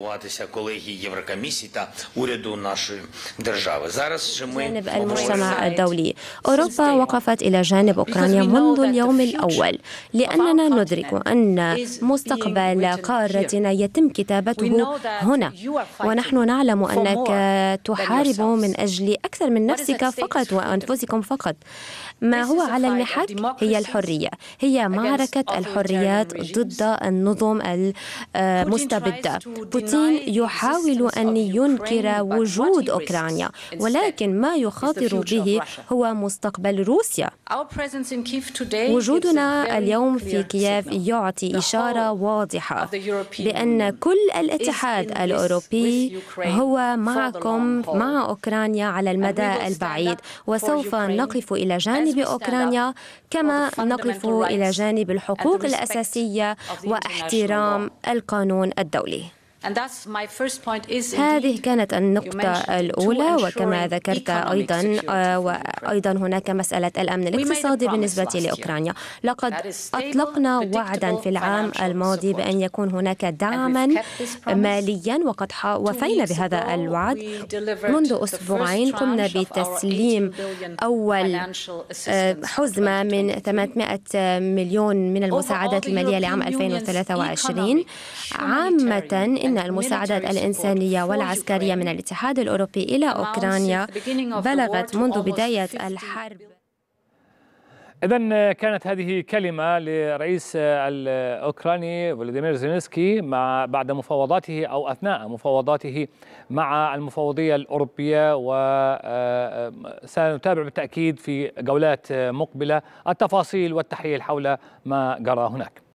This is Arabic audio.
جانب المجتمع الدولي، أوروبا وقفت إلى جانب أوكرانيا منذ اليوم الأول لأننا ندرك أن مستقبل قارتنا يتم كتابته هنا، ونحن نعلم أنك تحارب من أجل أكثر من نفسك فقط وأنفسكم فقط. ما هو على المحك هي الحرية، هي معركة الحريات ضد النظم المستبدة. بوتين يحاول أن ينكر وجود أوكرانيا، ولكن ما يخاطر به هو مستقبل روسيا. وجودنا اليوم في كييف يعطي إشارة واضحة بأن كل الاتحاد الأوروبي هو معكم مع أوكرانيا على المدى البعيد، وسوف نقف إلى جانب أوكرانيا كما نقف إلى جانب الحقوق الأساسية واحترام القانون الدولي. هذه كانت النقطة الأولى، وكما ذكرت أيضا هناك مسألة الأمن الاقتصادي بالنسبة لأوكرانيا. لقد أطلقنا وعدا في العام الماضي بأن يكون هناك دعما ماليا، وقد وفينا بهذا الوعد. منذ أسبوعين قمنا بتسليم أول حزمة من 800 مليون من المساعدات المالية لعام 2023. عامة إن المساعدات الإنسانية والعسكرية من الاتحاد الأوروبي إلى أوكرانيا بلغت منذ بداية الحرب. إذن كانت هذه كلمة لرئيس الأوكراني فولوديمير زيلينسكي بعد مفاوضاته أو أثناء مفاوضاته مع المفوضية الأوروبية، وسنتابع بالتأكيد في جولات مقبلة التفاصيل والتحليل حول ما جرى هناك.